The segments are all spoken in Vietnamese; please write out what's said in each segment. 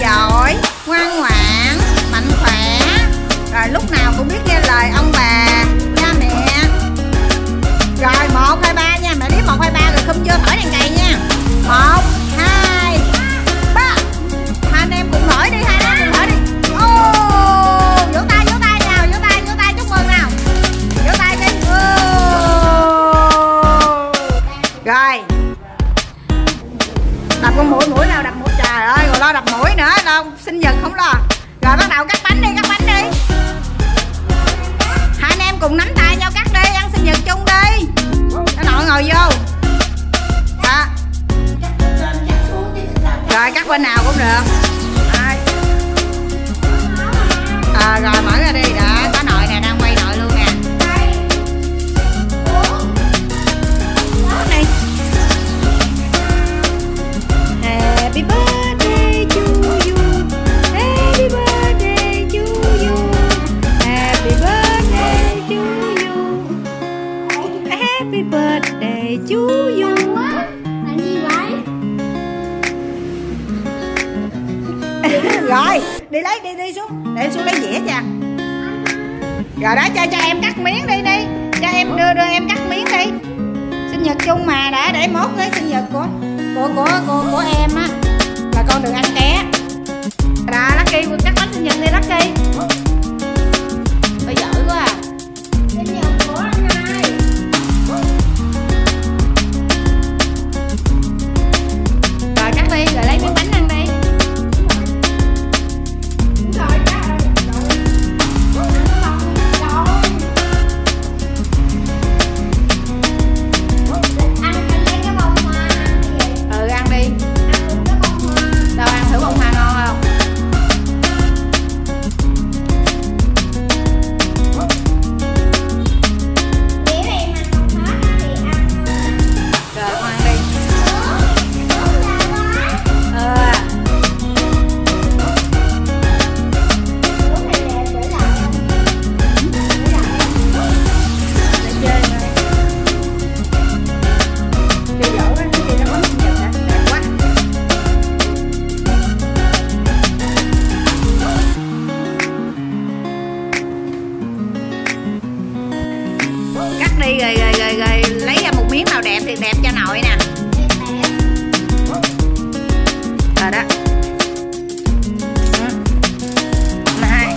giỏi, ngoan ngoãn, mạnh khỏe, rồi lúc nào cũng biết nghe lời ông bà, cha mẹ. Rồi 1, 2, 3 nha, mẹ đếm 1, 2, 3 rồi khum vô thổi đèn cày nha. 1, 2, 3. Hai anh em cùng thổi đi, hai anh em cùng thổi đi. Vỗ tay nào, vỗ tay chúc mừng nào. Vỗ tay đi. Rồi. Đập con mũi nào đập mũi, trời ơi, rồi lo đập mũi nữa, lo sinh nhật không lo. Rồi bắt đầu cắt bánh đi, cắt bánh đi. Hai anh em cùng nắm tay nhau cắt đi, ăn sinh nhật chung đi. Nó nội ngồi vô. Đó. Rồi cắt bên nào cũng được. Rồi mở ra đi, đó, có nội nè, đang quay nội luôn nè. Happy birthday to you. Happy birthday to you. Happy birthday to you. Happy birthday to you. Bạn gì vậy? Rồi, đi lấy đi xuống, để xuống lấy dĩa nha. Rồi đó cho em cắt miếng đi. Cho em đưa em cắt miếng đi. Sinh nhật chung mà đã để mốt cái sinh nhật của em á. Là con đừng ăn ké. Rồi Lucky cắt bánh sinh nhật đi Lucky. Tôi giỏi quá à. Sinh nhật của anh hai. Rồi cắt đi rồi lấy miếng bánh ăn đi. Rồi cắt. Rồi lấy ra một miếng nào đẹp thì đẹp cho nội nè. Rồi đó. Này.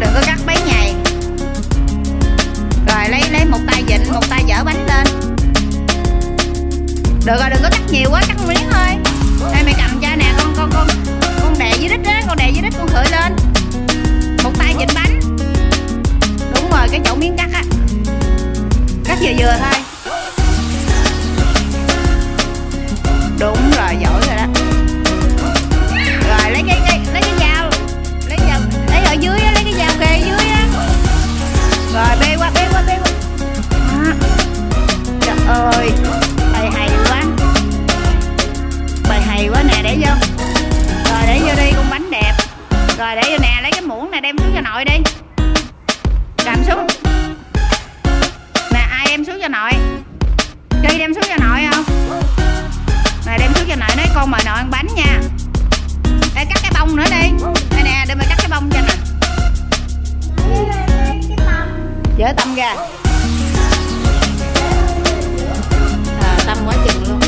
Đừng có cắt bấy nhầy. Rồi lấy một tay vịn, một tay dở bánh lên. Được rồi, đừng có cắt nhiều quá, cắt một miếng thôi. Đây mày cầm cho nè, con đè dưới đít á, con đè dưới đít con khởi lên. Một tay vịn bánh. Đúng rồi, cái chỗ miếng cắt á. Cắt vừa thôi. Đúng rồi, giỏi rồi đó. Rồi lấy cái dao. Lấy ở dưới á, lấy cái dao kê dưới á. Rồi bê qua. À. Trời ơi, Bài hay quá nè, để vô. Rồi để vô đi, con bánh đẹp. Rồi để vô nè, lấy cái muỗng này đem xuống cho nội đi. Cầm xuống. Đem xuống cho nội đi, đem xuống cho nội không này, đem xuống cho nội nói con mời nội ăn bánh nha. Đây cắt cái bông nữa đi, đây nè, để mày cắt cái bông cho nè, dỡ tâm ra, tâm quá chừng luôn.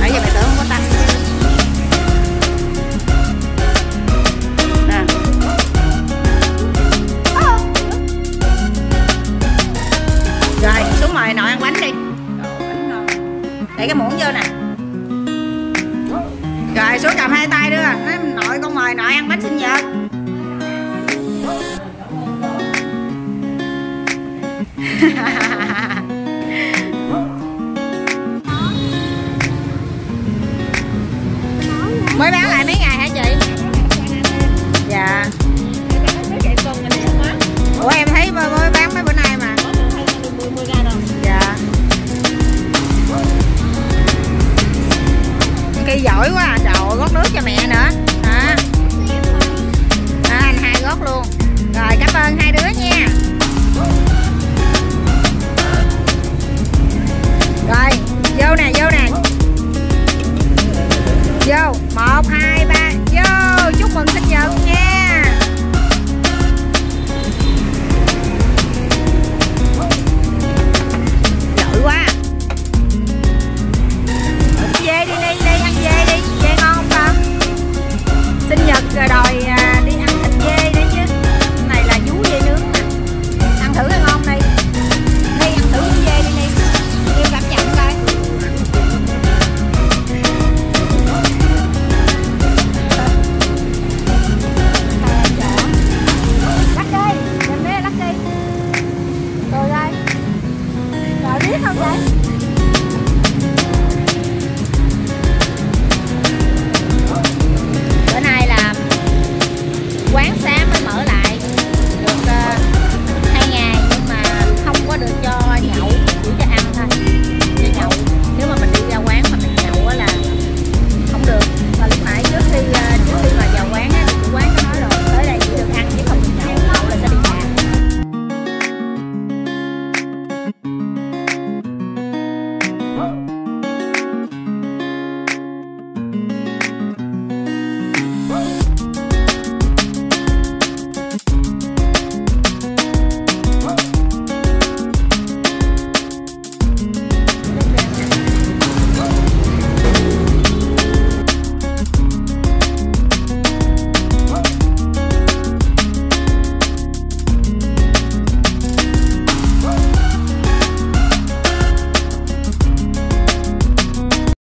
Nãy giờ mày tưởng không có tâm. Rồi xuống mời nội ăn bánh đi. Để cái muỗng vô nè. Rồi xuống cầm hai tay nữa. Nói nội con mời nội ăn bánh sinh nhật. Mới bán lại mấy ngày hả chị? Dạ. Ủa em thấy mới bán mấy bữa nay mà. Dạ. Cây giỏi quá à, trời ơi, gót nước cho mẹ nữa. Anh hai gót luôn. Rồi cảm ơn hai đứa nha.